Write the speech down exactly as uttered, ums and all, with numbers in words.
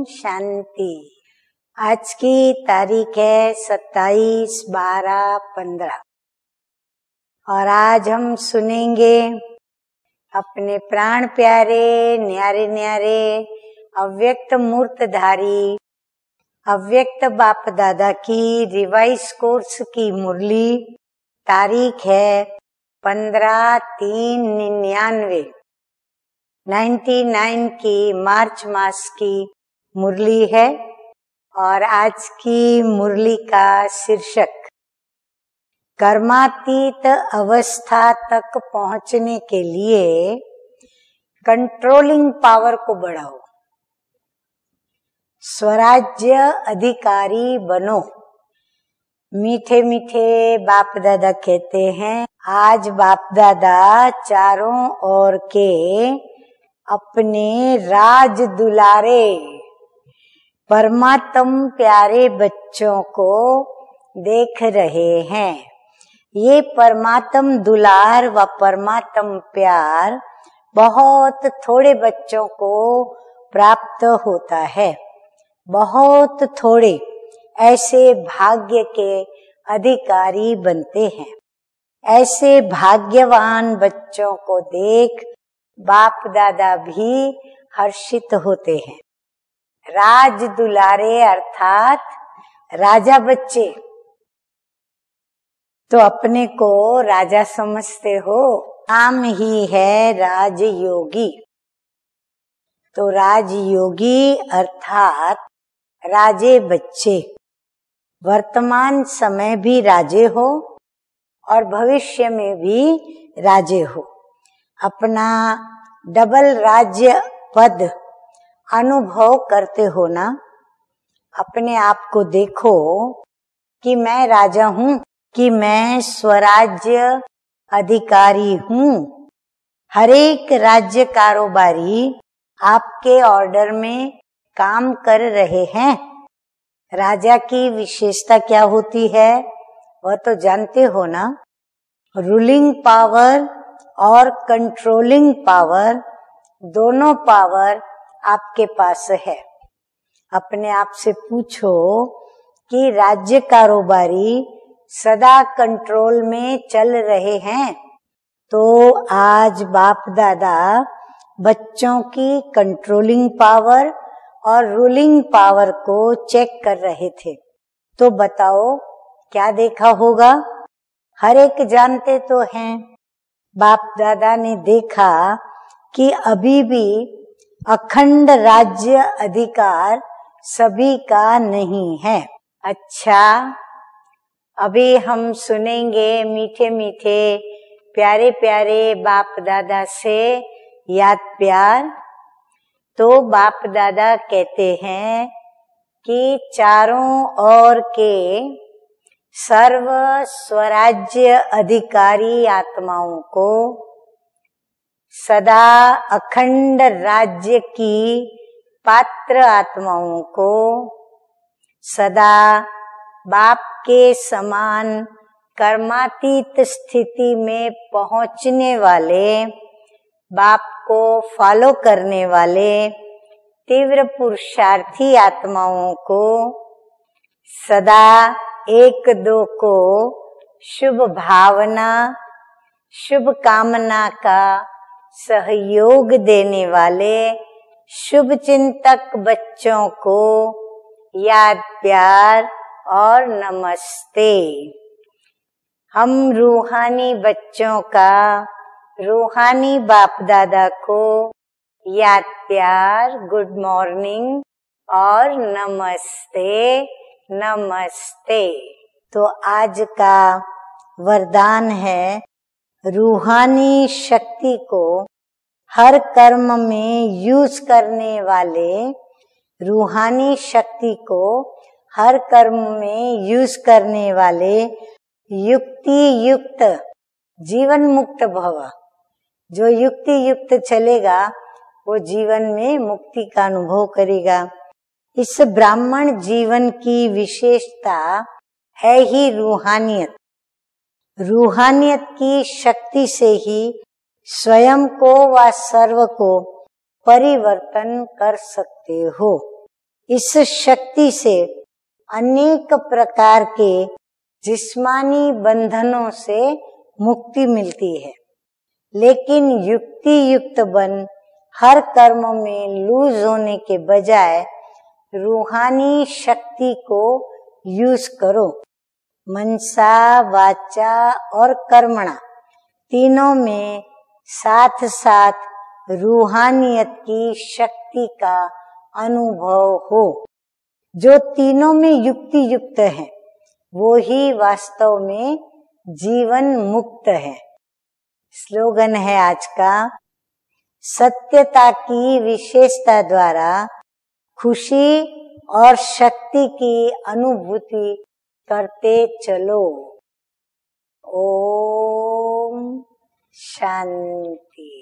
ओम शांति। आज की तारीख है सत्ताईस बारह पंद्रह और आज हम सुनेंगे अपने प्राण प्यारे न्यारे न्यारे अव्यक्त मूर्तधारी अव्यक्त बाप दादा की रिवाइज कोर्स की मुरली। तारीख है पंद्रह तीन निन्यानवे, निन्यानवे की मार्च मास की मुरली है। और आज की मुरली का शीर्षक कर्मातीत अवस्था तक पहुंचने के लिए कंट्रोलिंग पावर को बढ़ाओ, स्वराज्य अधिकारी बनो। मीठे मीठे बाप दादा कहते हैं, आज बाप दादा चारों ओर के अपने राज दुलारे परमात्म प्यारे बच्चों को देख रहे हैं। ये परमात्म दुलार व परमात्म प्यार बहुत थोड़े बच्चों को प्राप्त होता है। बहुत थोड़े ऐसे भाग्य के अधिकारी बनते हैं। ऐसे भाग्यवान बच्चों को देख बाप दादा भी हर्षित होते हैं। राज दुलारे अर्थात राजा बच्चे, तो अपने को राजा समझते हो, नाम ही है राजयोगी। तो राजयोगी अर्थात राजे बच्चे, वर्तमान समय भी राजे हो और भविष्य में भी राजे हो। अपना डबल राज्य पद अनुभव करते हो ना। अपने आप को देखो कि मैं राजा हूँ, कि मैं स्वराज्य अधिकारी हूँ। हरेक राज्य कारोबारी आपके ऑर्डर में काम कर रहे हैं। राजा की विशेषता क्या होती है वह तो जानते हो ना। रूलिंग पावर और कंट्रोलिंग पावर, दोनों पावर आपके पास है। अपने आप से पूछो कि राज्य कारोबारी सदा कंट्रोल में चल रहे हैं। तो आज बाप दादा बच्चों की कंट्रोलिंग पावर और रूलिंग पावर को चेक कर रहे थे। तो बताओ क्या देखा होगा? हर एक जानते तो हैं। बाप दादा ने देखा कि अभी भी अखंड राज्य अधिकार सभी का नहीं है। अच्छा, अभी हम सुनेंगे मीठे मीठे प्यारे प्यारे बाप दादा से याद प्यार। तो बाप दादा कहते हैं कि चारों ओर के सर्व स्वराज्य अधिकारी आत्माओं को सदा अखंड राज्य की पात्र आत्माओं को सदा बाप के समान कर्मातीत स्थिति में पहुंचने वाले, बाप को फॉलो करने वाले तीव्र पुरुषार्थी आत्माओं को सदा एक दो को शुभ भावना शुभ कामना का सहयोग देने वाले शुभ चिंतक बच्चों को याद प्यार और नमस्ते। हम रूहानी बच्चों का रूहानी बाप दादा को याद प्यार, गुड मॉर्निंग और नमस्ते नमस्ते। तो आज का वरदान है रूहानी शक्ति को हर कर्म में यूज करने वाले, रूहानी शक्ति को हर कर्म में यूज करने वाले युक्ति युक्त जीवन मुक्त भव। जो युक्ति युक्त चलेगा वो जीवन में मुक्ति का अनुभव करेगा। इस ब्राह्मण जीवन की विशेषता है ही रूहानियत। रूहानियत की शक्ति से ही स्वयं को व सर्व को परिवर्तन कर सकते हो। इस शक्ति से अनेक प्रकार के जिस्मानी बंधनों से मुक्ति मिलती है, लेकिन युक्ति युक्त बन हर कर्म में लूज होने के बजाय रूहानी शक्ति को यूज करो। मनसा, वाचा और कर्मणा तीनों में साथ साथ रूहानियत की शक्ति का अनुभव हो। जो तीनों में युक्ति युक्त है वो ही वास्तव में जीवन मुक्त है। स्लोगन है आज का, सत्यता की विशेषता द्वारा खुशी और शक्ति की अनुभूति करते चलो। ओम शांति।